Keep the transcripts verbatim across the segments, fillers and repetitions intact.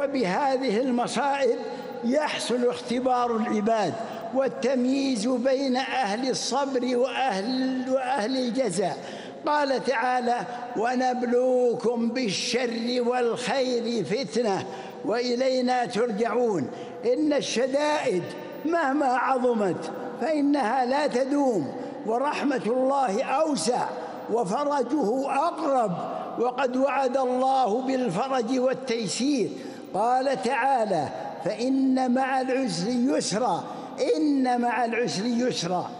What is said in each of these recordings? وبهذه المصائب يحصل اختبار العباد والتمييز بين أهل الصبر وأهل, وأهل الجزاء. قال تعالى: وَنَبْلُوكُمْ بِالشَّرِّ وَالْخَيْرِ فِتْنَةً وَإِلَيْنَا تُرْجَعُونَ. إن الشدائد مهما عظمت فإنها لا تدوم، ورحمة الله أوسع وفرجه أقرب، وقد وعد الله بالفرج والتيسير. قال تعالى: فإن مع العسر يسرا، إن مع العسر يسرا.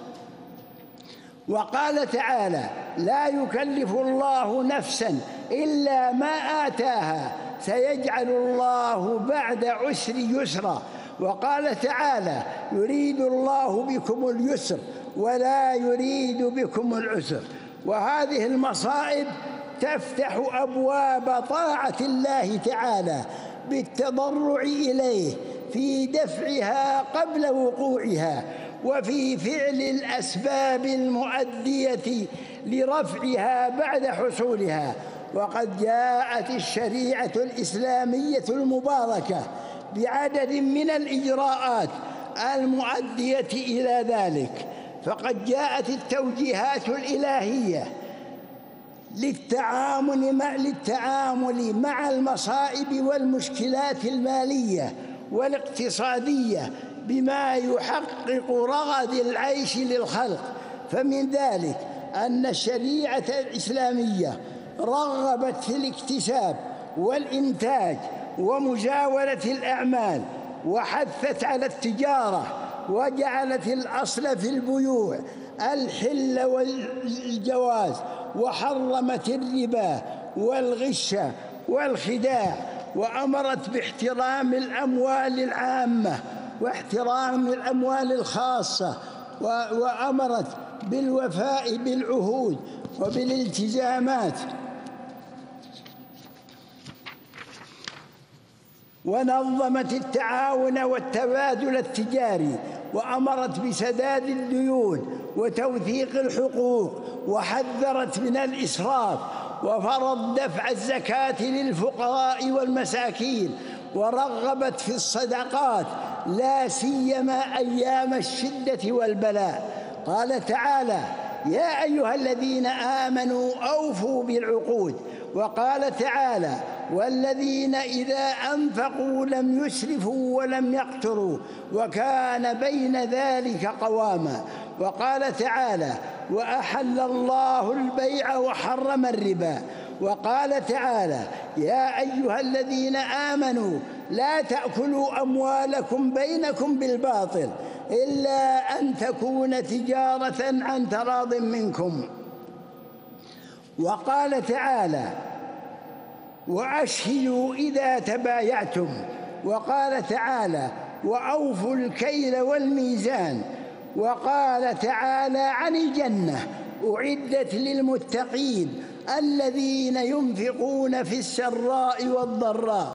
وقال تعالى: لا يكلف الله نفسا إلا ما آتاها، سيجعل الله بعد عسر يسرا. وقال تعالى: يريد الله بكم اليسر ولا يريد بكم العسر. وهذه المصائب تفتح أبواب طاعة الله تعالى بالتضرع إليه في دفعها قبل وقوعها، وفي فعل الأسباب المؤدية لرفعها بعد حصولها. وقد جاءت الشريعة الإسلامية المباركة بعدد من الإجراءات المؤدية إلى ذلك، فقد جاءت التوجيهات الإلهية للتعامل مع, للتعامل مع المصائب والمشكلات المالية والاقتصادية بما يحقق رغد العيش للخلق. فمن ذلك أن الشريعة الإسلامية رغبت في الاكتساب والإنتاج ومجاورة الأعمال، وحثت على التجارة، وجعلت الأصل في البيوع الحل والجواز، وحرمت الربا والغش والخداع، وأمرت باحترام الأموال العامة واحترام الأموال الخاصة، وأمرت بالوفاء بالعهود وبالالتزامات، ونظمت التعاون والتبادل التجاري، وأمرت بسداد الديون وتوثيق الحقوق، وحذرت من الإسراف، وفرض دفع الزكاة للفقراء والمساكين، ورغبت في الصدقات لا سيما أيام الشدة والبلاء. قال تعالى: يا أيها الذين آمنوا أوفوا بالعقود. وقال تعالى: والذين إذا أنفقوا لم يسرفوا ولم يقتروا وكان بين ذلك قواما. وقال تعالى: وأحل الله البيع وحرم الربا. وقال تعالى: يا أيها الذين آمنوا لا تأكلوا أموالكم بينكم بالباطل إلا أن تكون تجارة عن تراض منكم. وقال تعالى: وأشهدوا إذا تبايعتم. وقال تعالى: وأوفوا الكيل والميزان. وقال تعالى عن الجنة: أعدت للمتقين الذين ينفقون في السراء والضراء.